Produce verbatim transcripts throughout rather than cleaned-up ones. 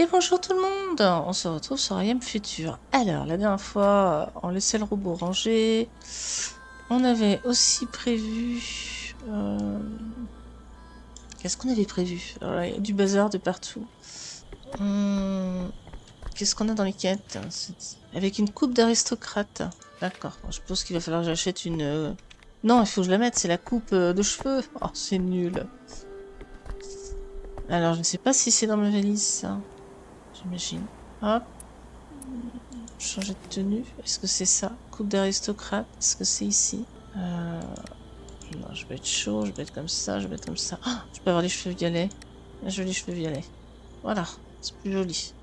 Et bonjour tout le monde, on se retrouve sur I Am Future. Alors, la dernière fois, on laissait le robot ranger. On avait aussi prévu... Euh... Qu'est-ce qu'on avait prévu? Alors là, il y a du bazar de partout. Hum... Qu'est-ce qu'on a dans les quêtes? Avec une coupe d'aristocrate. D'accord, bon, je pense qu'il va falloir que j'achète une... Non, il faut que je la mette, c'est la coupe de cheveux. Oh, c'est nul. Alors, je ne sais pas si c'est dans ma valise, ça. J'imagine. Hop. Changer de tenue. Est-ce que c'est ça? Coupe d'aristocrate. Est-ce que c'est ici? euh... Non, je vais être chaud, je vais être comme ça, je vais être comme ça. Oh, je peux avoir les cheveux violets. Un joli cheveux violet. Voilà, c'est plus joli.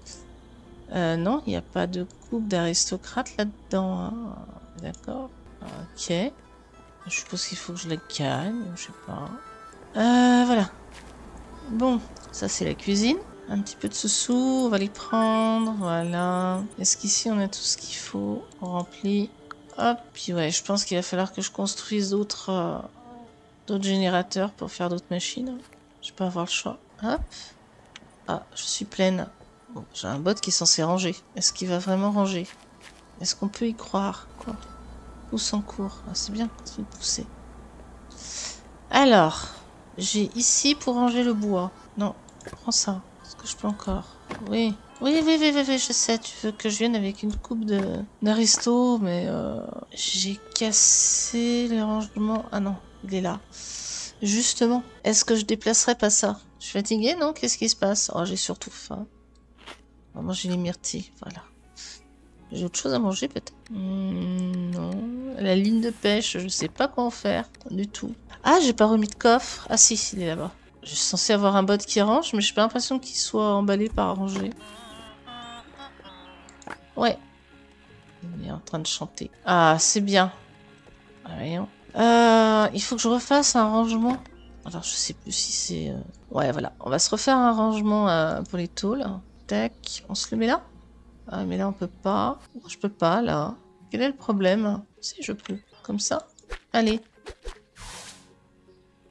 Euh, non, il n'y a pas de coupe d'aristocrate là-dedans. Hein. D'accord. Ok. Je suppose qu'il faut que je la gagne, je sais pas. Euh, voilà. Bon, ça c'est la cuisine. Un petit peu de sous-sous, on va les prendre, voilà. Est-ce qu'ici on a tout ce qu'il faut? On remplit. Hop, puis ouais, je pense qu'il va falloir que je construise d'autres euh, d'autres générateurs pour faire d'autres machines. Je peux avoir le choix. Hop. Ah, je suis pleine. Bon, j'ai un bot qui est censé ranger. Est-ce qu'il va vraiment ranger? Est-ce qu'on peut y croire? Quoi? Pousse en cours. Ah, c'est bien, continue de pousser. Alors... J'ai ici pour ranger le bois. Non, prends ça. Est-ce que je peux encore? Oui. Oui, oui, oui, oui, oui, je sais. Tu veux que je vienne avec une coupe d'aristo, mais euh, j'ai cassé les rangements. Ah non, il est là. Justement. Est-ce que je déplacerai pas ça? Je suis fatiguée, non? Qu'est-ce qui se passe? Oh, j'ai surtout faim. On va manger les myrtilles, voilà. J'ai autre chose à manger, peut-être? Mmh, non. La ligne de pêche, je sais pas quoi en faire du tout. Ah, j'ai pas remis de coffre. Ah si, il est là-bas. Je suis censée avoir un bot qui range, mais j'ai pas l'impression qu'il soit emballé par ranger. Ouais. Il est en train de chanter. Ah, c'est bien. Voyons. Euh, il faut que je refasse un rangement. Alors, je sais plus si c'est... Ouais, voilà. On va se refaire un rangement euh, pour les tôles. Tac. On se le met là? Ah, mais là, on peut pas. Je peux pas, là. Quel est le problème? Si, je peux. Comme ça. Allez.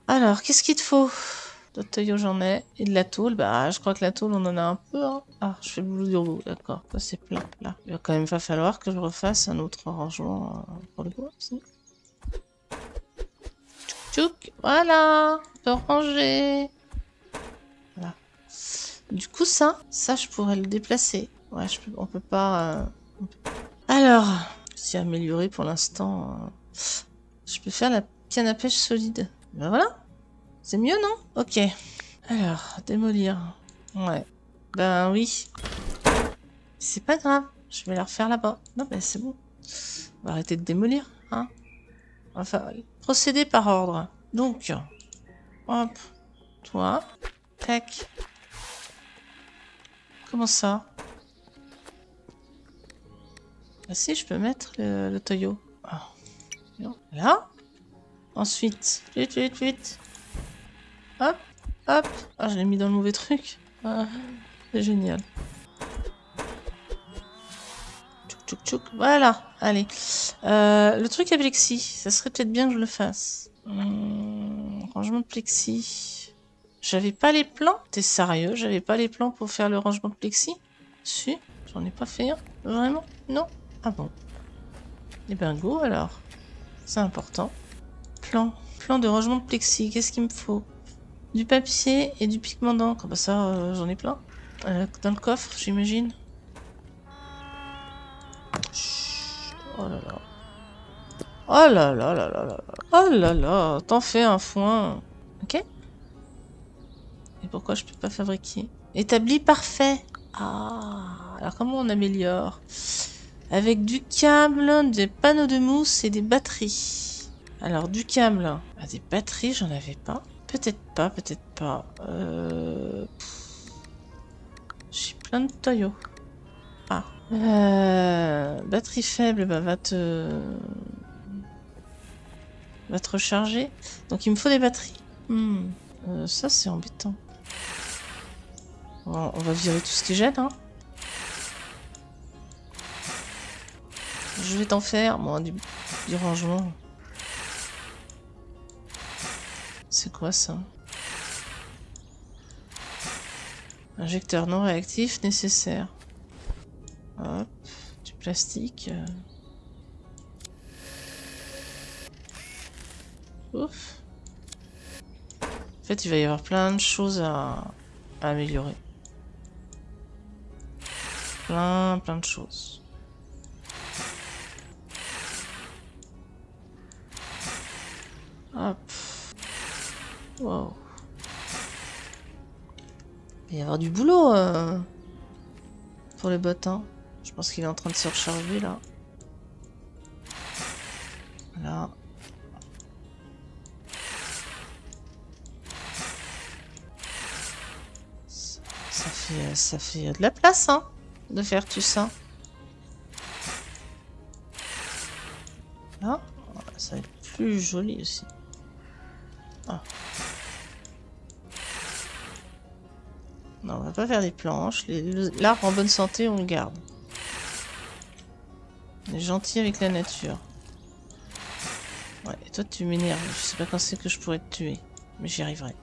Alors, qu'est-ce qu'il te faut? D'autres tuyaux, j'en ai. Et de la tôle. Bah, je crois que la tôle, on en a un peu. Hein. Ah, je fais le boulot du robot. D'accord. Ça, c'est plein. Là. Il va quand même pas falloir que je refasse un autre rangement pour le bois. Tchouk, voilà. On peut ranger. Voilà. Du coup, ça, ça, je pourrais le déplacer. Ouais, je peux, on peut pas... Euh, on peut... Alors, c'est amélioré pour l'instant. Euh, je peux faire la canne à pêche solide. Ben voilà. C'est mieux, non? Ok. Alors, démolir. Ouais. Ben oui. C'est pas grave. Je vais la refaire là-bas. Non, ben c'est bon. On va arrêter de démolir, hein. Enfin, procéder par ordre. Donc, hop. Toi. Tac. Comment ça? Ah si, je peux mettre le, le tuyau. Oh. Là. Ensuite, vite, vite, vite. Hop, hop. Ah, je l'ai mis dans le mauvais truc. Ah, c'est génial. Tchouk, tchouk, tchouk. Voilà, allez. Euh, le truc à plexi, ça serait peut-être bien que je le fasse. Hum, rangement de plexi. J'avais pas les plans. T'es sérieux? J'avais pas les plans pour faire le rangement de plexi? Si, j'en ai pas fait un. Vraiment? Non? Ah bon. Et ben go alors. C'est important. Plan. Plan de rangement de plexi. Qu'est-ce qu'il me faut? Du papier et du pigment d'encre. Comme ça, euh, j'en ai plein. Euh, dans le coffre, j'imagine. Oh là là. Oh là là là là là. Oh là là. T'en fais un foin. Ok. Et pourquoi je peux pas fabriquer? Établi parfait. Ah. Alors comment on améliore? Avec du câble, des panneaux de mousse et des batteries. Alors, du câble. Ah, des batteries, j'en avais pas. Peut-être pas, peut-être pas. Euh... J'ai plein de tuyaux. Ah. Euh... Batterie faible, bah, va te... Va te recharger. Donc, il me faut des batteries. Hmm. Euh, ça, c'est embêtant. Bon, on va virer tout ce qui gêne, hein. Je vais t'en faire, moi, du, du rangement. C'est quoi, ça? Injecteur non réactif nécessaire. Hop, du plastique. Ouf. En fait, il va y avoir plein de choses à, à améliorer. Plein, plein de choses. Hop. Wow. Il va y avoir du boulot euh, pour les bottes. Hein. Je pense qu'il est en train de se recharger là. Voilà. Ça, ça fait, ça fait de la place hein, de faire tout ça. Là, voilà, ça va être plus joli aussi. Ah. Non, on va pas faire des planches. L'arbre en bonne santé, on le garde. On est gentil avec la nature. Ouais, et toi tu m'énerves. Je sais pas quand c'est que je pourrais te tuer. Mais j'y arriverai.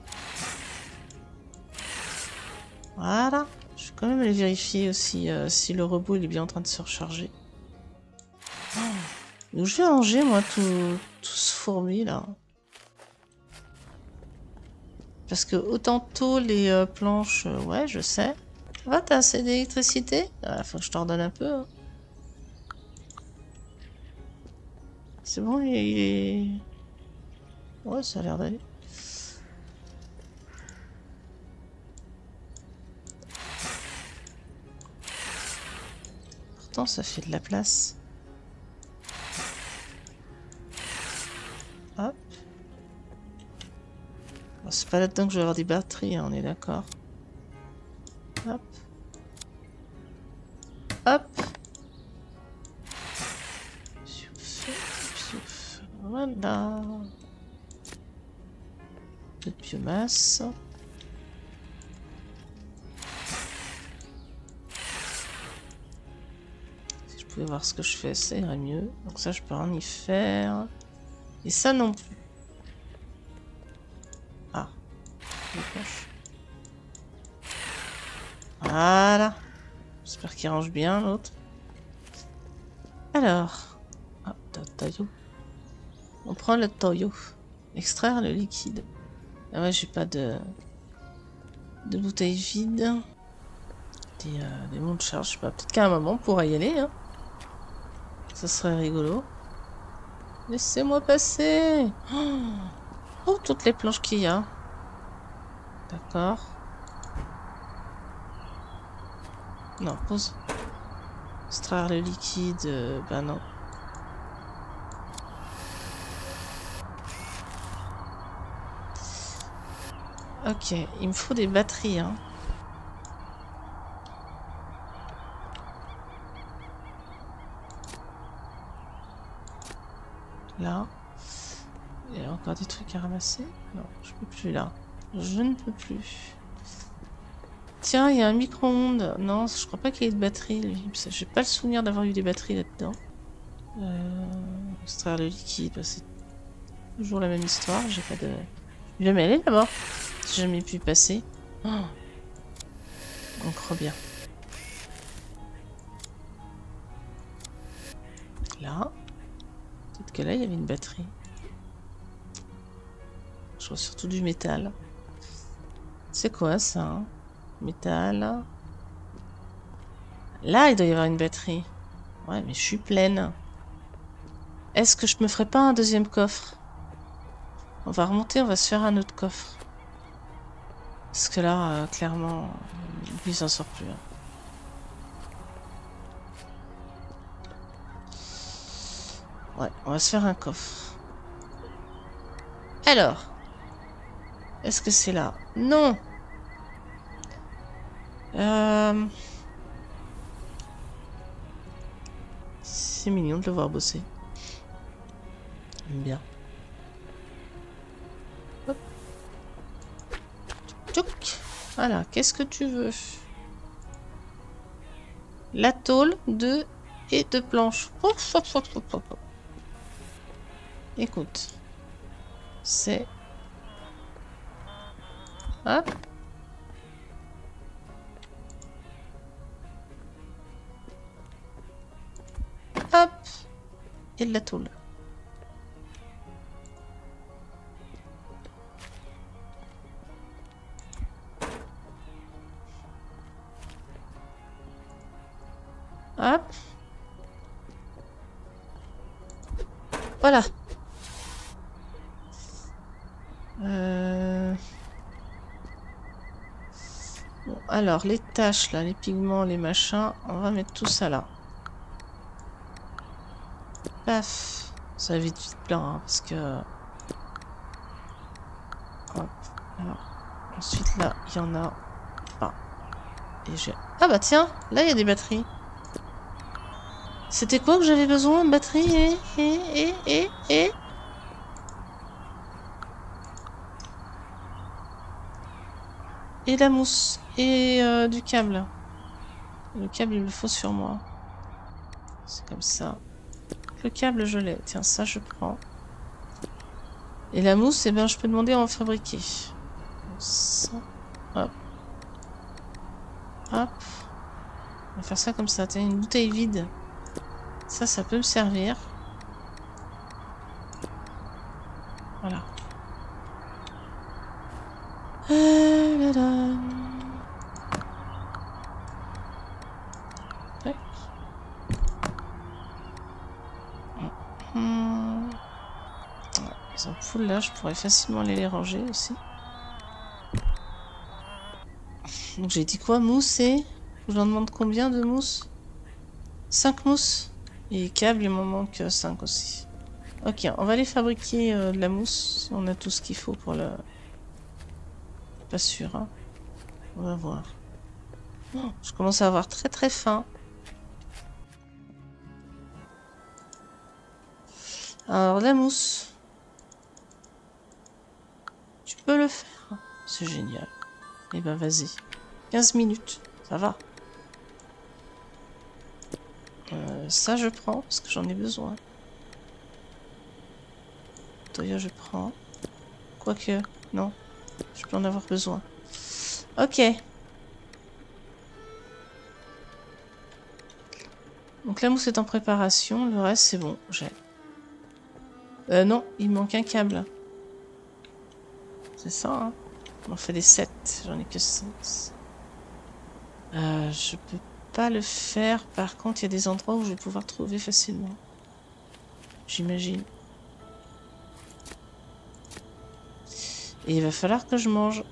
Voilà. Je vais quand même aller vérifier aussi euh, si le robot il est bien en train de se recharger. Oh. Donc je vais ranger moi tout, tout ce fourmi là. Parce que autant tôt les euh, planches, euh, ouais, je sais. Ça va, t'as assez d'électricité? Ah, faut que je t'en donne un peu. Hein. C'est bon, il est... Ouais, ça a l'air d'aller. Pourtant, ça fait de la place. Hop. C'est pas là-dedans que je vais avoir des batteries, hein, on est d'accord. Hop. Hop. Voilà. De biomasse. Si je pouvais voir ce que je fais, ça irait mieux. Donc ça, je peux rien y faire. Et ça non plus. Voilà. J'espère qu'il range bien l'autre. Alors. Ah, taillot. On prend le taillot. Extraire le liquide. Ah ouais, j'ai pas de... de bouteille vide. Des, euh, des monts de charge, je sais pas. Peut-être qu'à un moment, on pourra y aller. Hein. Ça serait rigolo. Laissez-moi passer. Oh, toutes les planches qu'il y a. D'accord. Non, pause. Extraire le liquide, euh, ben non. Ok, il me faut des batteries, hein. Là. Il y a encore des trucs à ramasser? Non, je peux plus là. Je ne peux plus. Tiens, il y a un micro-ondes. Non, je crois pas qu'il y ait de batterie, lui. J'ai pas le souvenir d'avoir eu des batteries là-dedans. Euh, extraire le liquide, c'est toujours la même histoire. J'ai pas de... Je vais jamais aller là-bas. J'ai jamais pu passer. Oh. On croit bien. Là. Peut-être que là, il y avait une batterie. Je vois surtout du métal. C'est quoi ça hein? Métal. Là, il doit y avoir une batterie. Ouais, mais je suis pleine. Est-ce que je me ferais pas un deuxième coffre? On va remonter, on va se faire un autre coffre. Parce que là, euh, clairement, il s'en sort plus. Hein. Ouais, on va se faire un coffre. Alors. Est-ce que c'est là? Non. Euh... C'est mignon de le voir bosser. J'aime bien. Hop. Tchouk. Voilà, qu'est-ce que tu veux? La tôle de et de planches. Écoute. C'est... Hop. Hop. Et la tôle. Hop. Voilà. Euh... Bon, alors, les tâches, là, les pigments, les machins, on va mettre tout ça là. Paf. Ça va vite, vite plein, hein, parce que... Hop. Alors, ensuite, là, il y en a pas. Et je... Ah bah tiens, là, il y a des batteries. C'était quoi que j'avais besoin? Batterie et... et... et... et... et... Et la mousse. Et euh, du câble. Le câble, il me faut sur moi. C'est comme ça. Le câble, je l'ai. Tiens, ça, je prends. Et la mousse, eh bien, je peux demander à en fabriquer. Ça. Hop. Hop. On va faire ça comme ça. Tiens, une bouteille vide. Ça, ça peut me servir. Voilà. Euh, là, là. Ouais. Hum. Ouais, les ampoules là, je pourrais facilement aller les ranger aussi. Donc j'ai dit quoi? Mousse et... Je leur demande combien de mousse? cinq mousses. Et câbles, il m'en manque cinq aussi. Ok, on va aller fabriquer euh, de la mousse. On a tout ce qu'il faut pour la... Pas sûr, hein. On va voir. Oh, je commence à avoir très très faim. Alors la mousse, tu peux le faire, c'est génial. Et eh ben vas-y, quinze minutes, ça va. Euh, ça je prends parce que j'en ai besoin. Toya je prends, quoique non. Je peux en avoir besoin. Ok. Donc la mousse est en préparation. Le reste, c'est bon. J'ai... Euh, non, il manque un câble. C'est ça, hein. On en fait des sept. J'en ai que six. Euh, je peux pas le faire. Par contre, il y a des endroits où je vais pouvoir trouver facilement. J'imagine. Et il va falloir que je mange.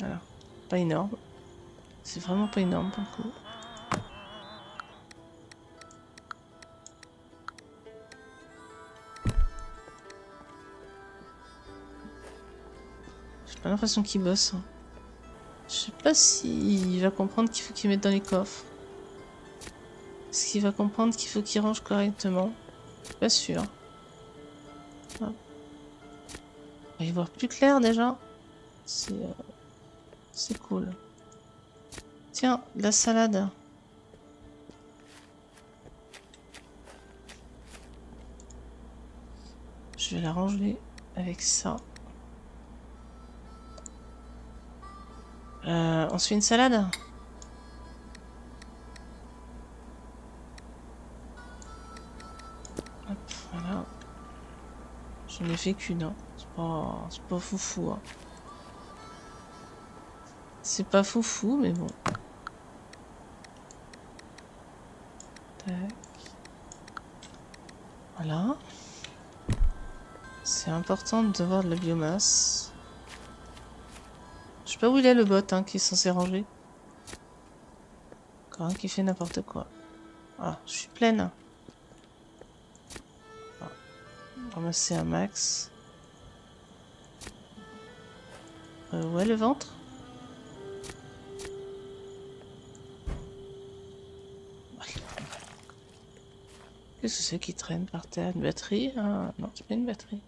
Alors, pas énorme. C'est vraiment pas énorme pour le coup. J'ai pas l'impression qu'il bosse. Hein. Je sais pas s'il va comprendre qu'il faut qu'il mette dans les coffres. Est-ce qu'il va comprendre qu'il faut qu'il range correctement? Je suis pas sûre. On va y voir plus clair déjà. C'est euh, c'est cool. Tiens, de la salade. Je vais la ranger avec ça. Euh, on se fait une salade? Hop, voilà. J'en ai fait qu'une, hein. C'est pas, c'est pas foufou, hein. C'est pas foufou, mais bon. Tac. Voilà. C'est important de voir de la biomasse. Je sais pas où il est le bot, hein, qui est censé ranger. Encore un qui fait n'importe quoi. Ah, je suis pleine. Ramasser un max. Euh, ouais, le ventre. Qu'est-ce que c'est qui traîne par terre? Une batterie? Ah, non, c'est pas une batterie.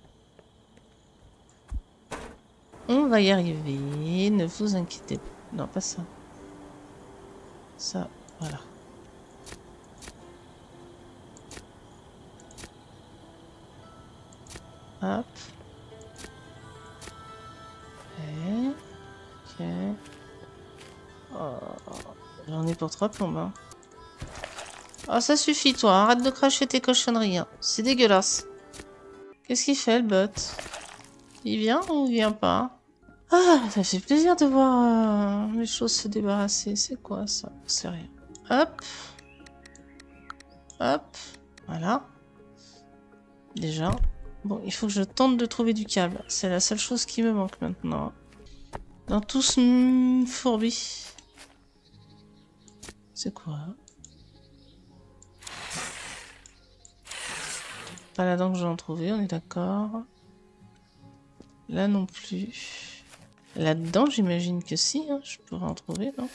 On va y arriver, ne vous inquiétez pas. Non, pas ça. Ça, voilà. Hop. Ok. Ok. Oh. J'en ai pour trois plombes, hein. Oh, ça suffit, toi. Arrête de cracher tes cochonneries, hein. C'est dégueulasse. Qu'est-ce qu'il fait, le bot? Il vient ou il vient pas? Ah, ça fait plaisir de voir euh, les choses se débarrasser. C'est quoi, ça? C'est rien. Hop. Hop. Voilà. Déjà. Bon, il faut que je tente de trouver du câble. C'est la seule chose qui me manque maintenant. Dans tout ce fourbi. C'est quoi? Pas là-dedans que j'en trouvais, on est d'accord. Là non plus. Là-dedans, j'imagine que si, hein, je pourrais en trouver, non?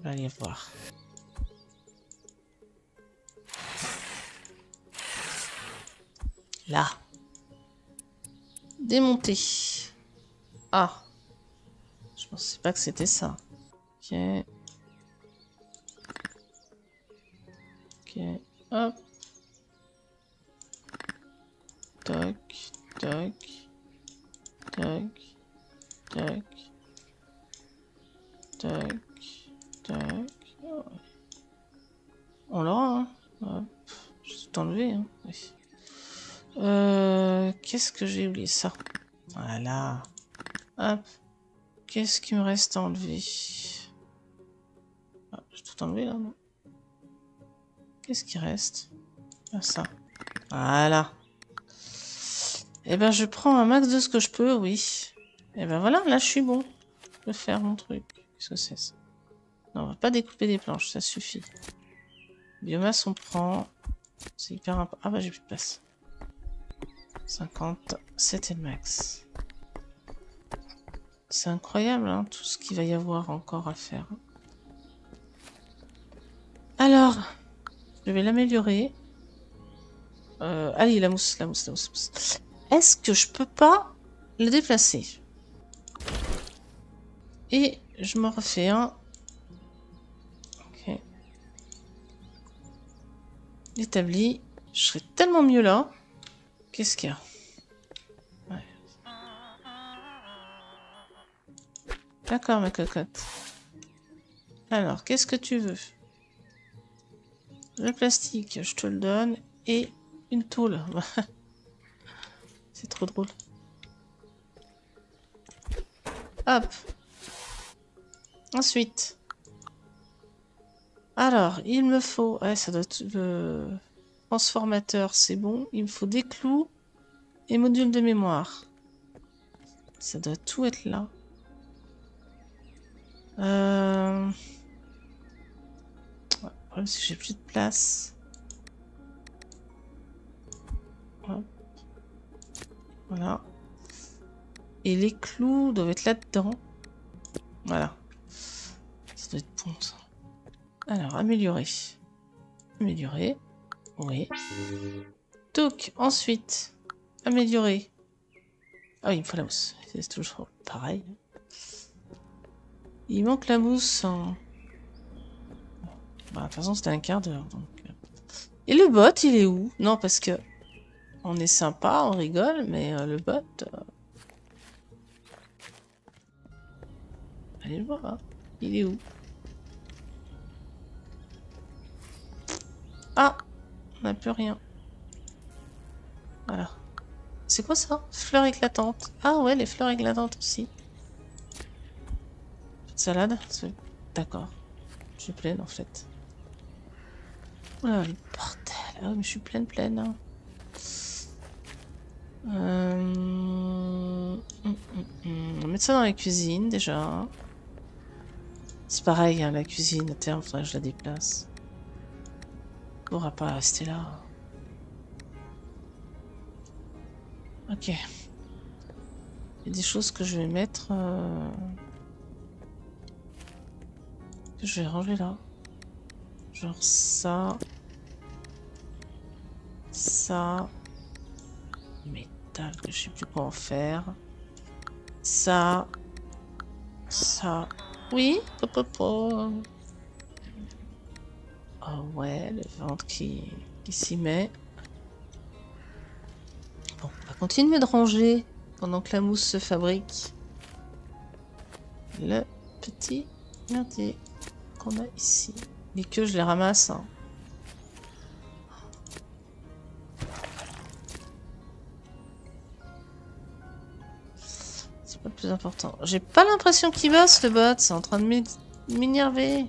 On va aller voir. Là. Démonter. Ah. Je pensais pas que c'était ça. Ok. Ok. Hop. Toc. Toc. Toc. Toc. Toc. Toc. Oh. On l'aura, hein. Hop. Je vais tout enlever, hein. Oui. Euh, qu'est-ce que j'ai oublié? Ça. Voilà. Hop. Qu'est-ce qui me reste à enlever? Ah, j'ai tout enlevé là, non? Qu'est-ce qui reste? Ah, ça. Voilà. Eh ben, je prends un max de ce que je peux, oui. Eh ben voilà, là, je suis bon. Je peux faire mon truc. Qu'est-ce que c'est, ça? Non, on va pas découper des planches, ça suffit. Biomasse, on prend. C'est hyper important. Ah bah, j'ai plus de place. cinquante, c'était le max. C'est incroyable, hein, tout ce qu'il va y avoir encore à faire. Alors, je vais l'améliorer. Euh, allez, la mousse, la mousse, la mousse. Est-ce que je peux pas le déplacer? Et je m'en refais un. Ok. L'établi. Je serais tellement mieux là. Qu'est-ce qu'il y a? Ouais. D'accord, ma cocotte. Alors, qu'est-ce que tu veux? Le plastique, je te le donne. Et une tôle. C'est trop drôle. Hop. Ensuite. Alors, il me faut... Ouais, ça doit... Euh... transformateur, c'est bon. Il me faut des clous et modules de mémoire. Ça doit tout être là. Euh... Ouais, le problème, c'est que j'ai plus de place. Hop. Voilà. Et les clous doivent être là-dedans. Voilà. Ça doit être bon, ça. Alors, améliorer. Améliorer. Oui. Donc, ensuite, améliorer. Ah oui, il me faut la mousse. C'est toujours pareil. Il manque la mousse en... Bah, de toute façon, c'était un quart d'heure. Donc... Et le bot, il est où? Non, parce que on est sympa, on rigole, mais euh, le bot... Euh... Allez le voir, hein. Il est où? Ah! On n'a plus rien. Voilà. C'est quoi ça? Fleurs éclatantes. Ah ouais, les fleurs éclatantes aussi. Petite salade. D'accord. Je suis pleine en fait. Oh là, le bordel. Ah mais je suis pleine, pleine. Hein. Euh... On va mettre ça dans la cuisine déjà. C'est pareil, hein, la cuisine à terme, faudrait que je la déplace. On ne pourra pas rester là. Ok. Il y a des choses que je vais mettre... Euh... que je vais ranger là. Genre ça. Ça. Métal que je ne sais plus quoi en faire. Ça. Ça. Oui. Pop, pop, pop. Oh ouais, le ventre qui, qui s'y met. Bon, on va continuer de ranger pendant que la mousse se fabrique. Le petits. Regardez qu'on a ici. Les queues, je les ramasse. Hein. C'est pas plus important. J'ai pas l'impression qu'il bosse, le bot. C'est en train de m'énerver.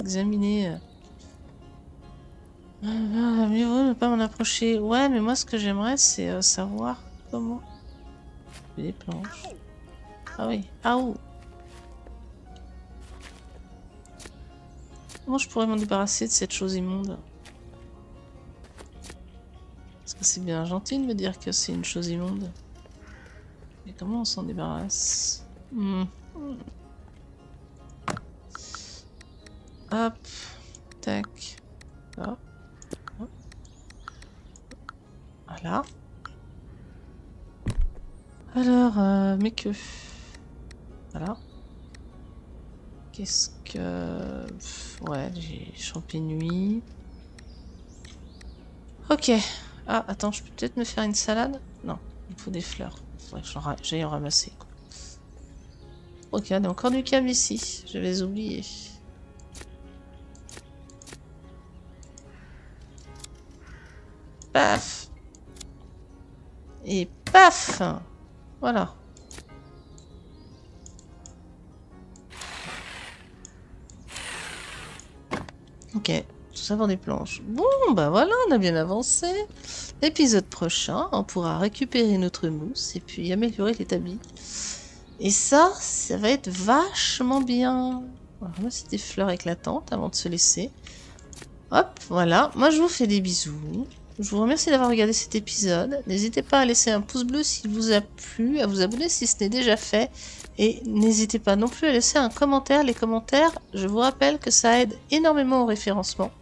Examiner. Ah, mieux vaut ne pas m'en approcher. Ouais, mais moi, ce que j'aimerais, c'est euh, savoir comment. Les planches. Ah oui. Ah ouh. Comment je pourrais m'en débarrasser de cette chose immonde? Parce que c'est bien gentil de me dire que c'est une chose immonde. Mais comment on s'en débarrasse? hmm. Hop. Tac. Là. Voilà. Alors, euh, mes queues. Voilà. Qu'est-ce que... Ouais, j'ai champignon. Ok. Ah, attends, je peux peut-être me faire une salade? Non, il faut des fleurs. Faudrait que j'aille en ramasser. Quoi. Ok, on a encore du câble ici. Je vais oublier. Paf! Et paf! Voilà. Ok, tout ça pour des planches. Bon, bah voilà, on a bien avancé. L'épisode prochain, on pourra récupérer notre mousse et puis améliorer l'établi. Et ça, ça va être vachement bien. Alors là, c'est des fleurs éclatantes avant de se laisser. Hop, voilà. Moi, je vous fais des bisous. Je vous remercie d'avoir regardé cet épisode. N'hésitez pas à laisser un pouce bleu s'il vous a plu, à vous abonner si ce n'est déjà fait. Et n'hésitez pas non plus à laisser un commentaire. Les commentaires, je vous rappelle que ça aide énormément au référencement.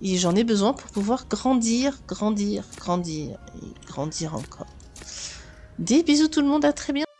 Et j'en ai besoin pour pouvoir grandir, grandir, grandir et grandir encore. Des bisous tout le monde, à très bientôt.